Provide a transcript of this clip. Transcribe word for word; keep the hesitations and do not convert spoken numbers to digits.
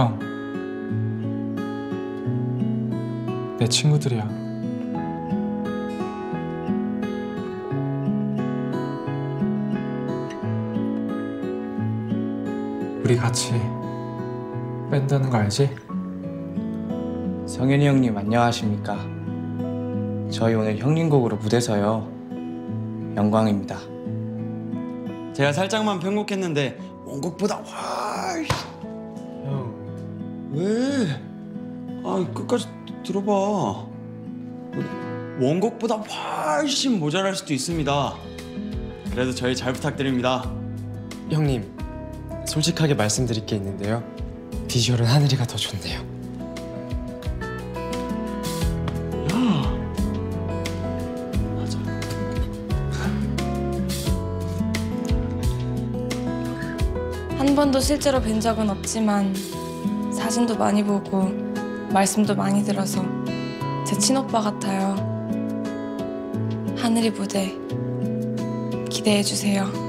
형, 내 친구들이야. 우리 같이 밴드하는 거 알지? 성현이 형님 안녕하십니까? 저희 오늘 형님 곡으로 무대 서요. 영광입니다. 제가 살짝만 편곡했는데 원곡보다 훨씬... 형... 왜? 아, 끝까지 들어봐. 원곡보다 훨씬 모자랄 수도 있습니다. 그래도 저희 잘 부탁드립니다. 형님, 솔직하게 말씀드릴 게 있는데요. 비주얼은 하늘이가 더 좋네요. 한 번도 실제로 뵌 적은 없지만 사진도 많이 보고 말씀도 많이 들어서 제 친오빠 같아요. 하늘이 무대 기대해 주세요.